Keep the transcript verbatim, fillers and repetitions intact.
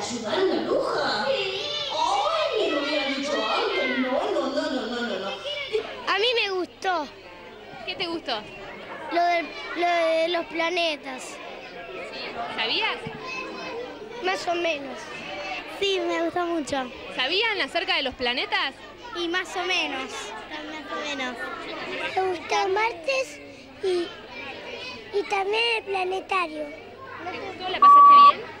ayudar la bruja. ¡Ay! Lo hubiera dicho antes. No, no, no, no, no, no. A mí me gustó. ¿Qué te gustó? Lo de, lo de los planetas. Sí. ¿Sabías? Más o menos. Sí, me gustó mucho. ¿Sabían acerca de los planetas? Y más o menos. Más o menos. Me gustó Martes y, y también el planetario. ¿Te gustó? ¿La pasaste bien?